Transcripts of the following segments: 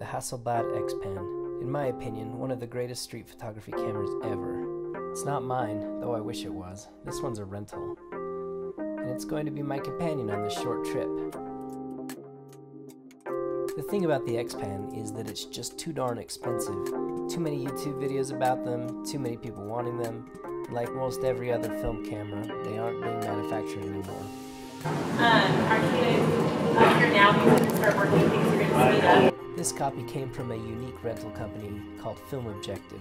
the Hasselblad X-Pan, in my opinion, one of the greatest street photography cameras ever. It's not mine, though I wish it was. This one's a rental. And it's going to be my companion on this short trip. The thing about the X-Pan is that it's just too darn expensive. Too many YouTube videos about them, too many people wanting them. Like most every other film camera, they aren't being manufactured anymore. You're now going to start working things you're going to speed up. This copy came from a unique rental company called Film Objective.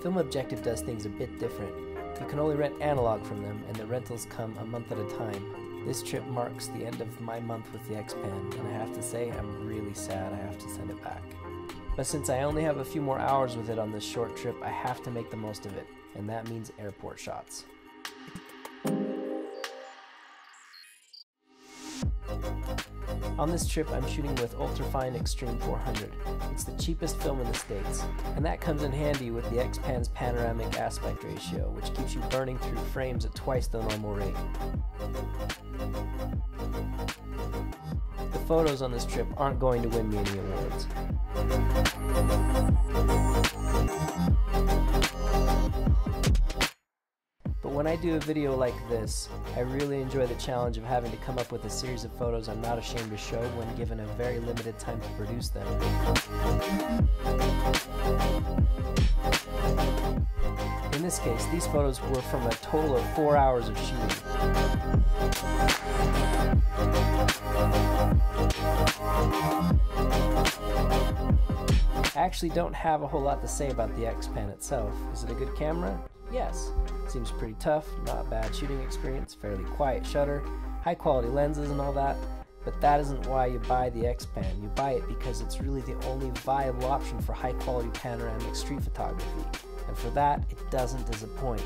Film Objective does things a bit different. You can only rent analog from them, and the rentals come a month at a time. This trip marks the end of my month with the X-Pan, and I have to say I'm really sad I have to send it back. But since I only have a few more hours with it on this short trip, I have to make the most of it, and that means airport shots. On this trip, I'm shooting with Ultrafine Extreme 400. It's the cheapest film in the States, and that comes in handy with the X-Pan's panoramic aspect ratio, which keeps you burning through frames at twice the normal rate. The photos on this trip aren't going to win me any awards. When I do a video like this, I really enjoy the challenge of having to come up with a series of photos I'm not ashamed to show when given a very limited time to produce them. In this case, these photos were from a total of 4 hours of shooting. I actually don't have a whole lot to say about the X-Pan itself. Is it a good camera? Yes. Seems pretty tough, not bad shooting experience, fairly quiet shutter, high quality lenses and all that, but that isn't why you buy the X-Pan. You buy it because it's really the only viable option for high quality panoramic street photography, and for that, it doesn't disappoint.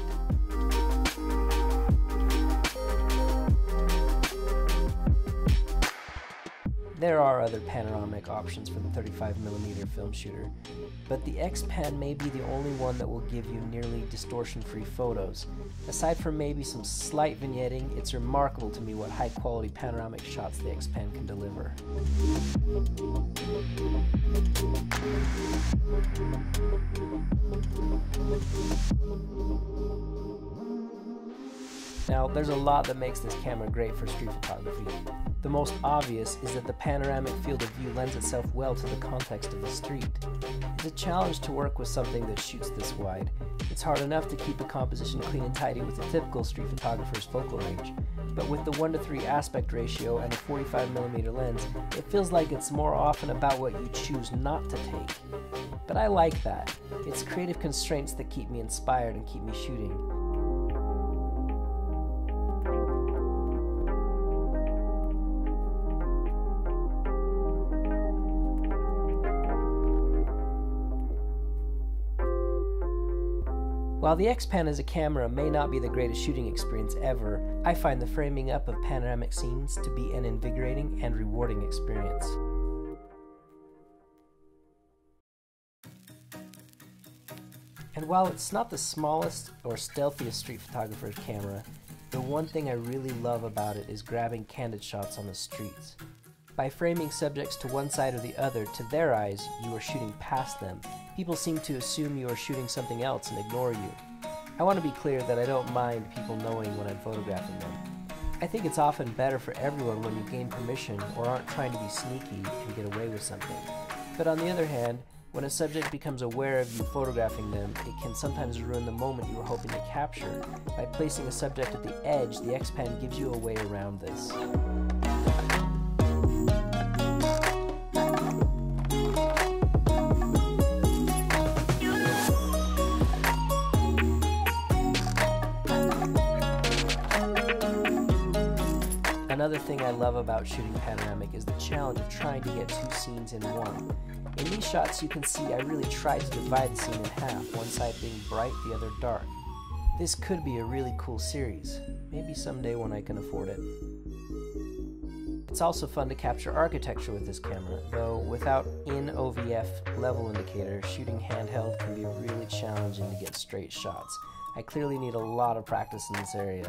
There are other panoramic options for the 35mm film shooter, but the X-Pan may be the only one that will give you nearly distortion-free photos. Aside from maybe some slight vignetting, it's remarkable to me what high-quality panoramic shots the X-Pan can deliver. Now, there's a lot that makes this camera great for street photography. The most obvious is that the panoramic field of view lends itself well to the context of the street. It's a challenge to work with something that shoots this wide. It's hard enough to keep a composition clean and tidy with a typical street photographer's focal range, but with the 1:3 aspect ratio and a 45mm lens, it feels like it's more often about what you choose not to take. But I like that. It's creative constraints that keep me inspired and keep me shooting. While the X-Pan as a camera may not be the greatest shooting experience ever, I find the framing up of panoramic scenes to be an invigorating and rewarding experience. And while it's not the smallest or stealthiest street photographer's camera, the one thing I really love about it is grabbing candid shots on the streets. By framing subjects to one side or the other, to their eyes, you are shooting past them. People seem to assume you are shooting something else and ignore you. I want to be clear that I don't mind people knowing when I'm photographing them. I think it's often better for everyone when you gain permission or aren't trying to be sneaky and get away with something. But on the other hand, when a subject becomes aware of you photographing them, it can sometimes ruin the moment you were hoping to capture. By placing a subject at the edge, the X-Pan gives you a way around this. Another thing I love about shooting panoramic is the challenge of trying to get two scenes in one. In these shots you can see I really tried to divide the scene in half, one side being bright, the other dark. This could be a really cool series, maybe someday when I can afford it. It's also fun to capture architecture with this camera, though without in-OVF level indicator, shooting handheld can be really challenging to get straight shots. I clearly need a lot of practice in this area.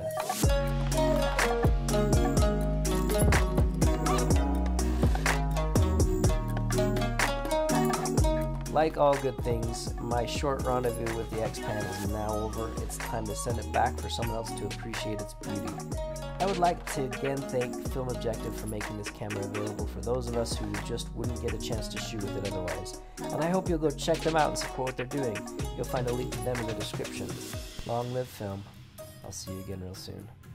Like all good things, my short rendezvous with the X-Pan is now over. It's time to send it back for someone else to appreciate its beauty. I would like to again thank Film Objective for making this camera available for those of us who just wouldn't get a chance to shoot with it otherwise. And I hope you'll go check them out and support what they're doing. You'll find a link to them in the description. Long live film. I'll see you again real soon.